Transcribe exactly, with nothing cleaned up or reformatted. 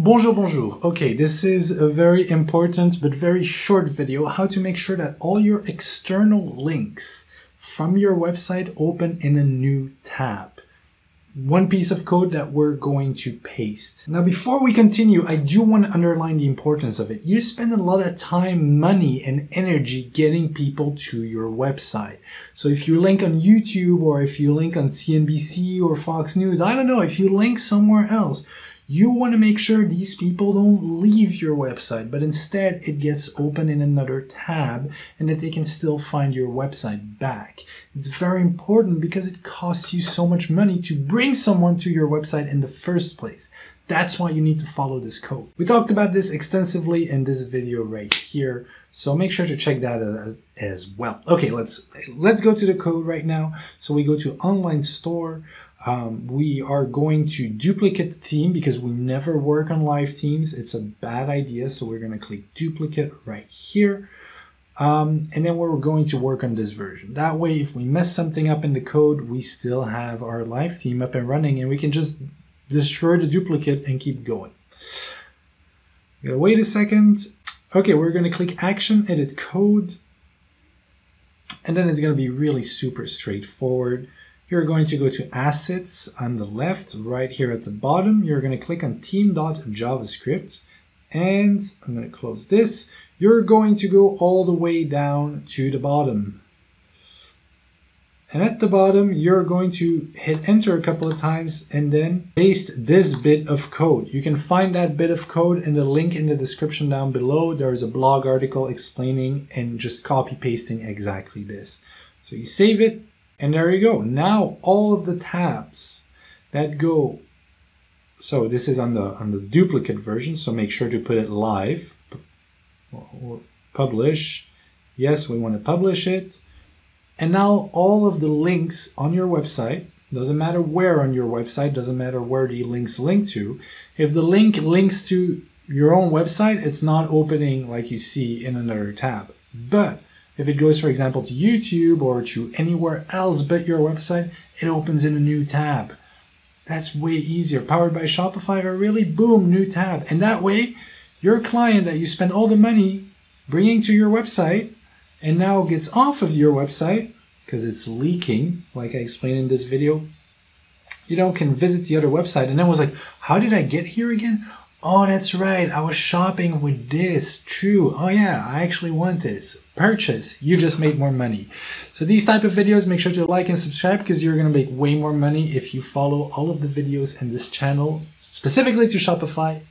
Bonjour, bonjour. Okay, this is a very important but very short video, how to make sure that all your external links from your website open in a new tab. One piece of code that we're going to paste. Now, before we continue, I do want to underline the importance of it. You spend a lot of time, money, and energy getting people to your website. So if you link on YouTube or if you link on C N B C or Fox News, I don't know, if you link somewhere else, you want to make sure these people don't leave your website, but instead it gets open in another tab and that they can still find your website back. It's very important because it costs you so much money to bring someone to your website in the first place. That's why you need to follow this code. We talked about this extensively in this video right here, so make sure to check that out as well. Okay, let's let's go to the code right now. So we go to online store. Um, we are going to duplicate theme because we never work on live themes. It's a bad idea, so we're going to click duplicate right here. Um, and then we're going to work on this version. That way, if we mess something up in the code, we still have our live theme up and running, and we can just destroy the duplicate and keep going. You gotta wait a second. Okay, we're going to click action, edit code, and then it's going to be really super straightforward. You're going to go to assets on the left, right here at the bottom. You're going to click on theme.javascript, and I'm going to close this. You're going to go all the way down to the bottom. And at the bottom, you're going to hit enter a couple of times and then paste this bit of code. You can find that bit of code in the link in the description down below. There is a blog article explaining and just copy pasting exactly this. So you save it. And there you go. Now all of the tabs that go, so this is on the on the duplicate version, so make sure to put it live. Publish. Yes, we want to publish it. And now all of the links on your website, doesn't matter where on your website, doesn't matter where the links link to. If the link links to your own website, it's not opening like you see in another tab. But if it goes, for example, to YouTube or to anywhere else but your website, it opens in a new tab. That's way easier. Powered by Shopify, or really, boom, new tab. And that way, your client that you spend all the money bringing to your website and now gets off of your website because it's leaking, like I explained in this video, you know, can visit the other website and then was like, how did I get here again? Oh, that's right, I was shopping with this, true. Oh yeah, I actually want this. Purchase, you just made more money. So these type of videos, make sure to like and subscribe because you're gonna make way more money if you follow all of the videos in this channel, specifically to Shopify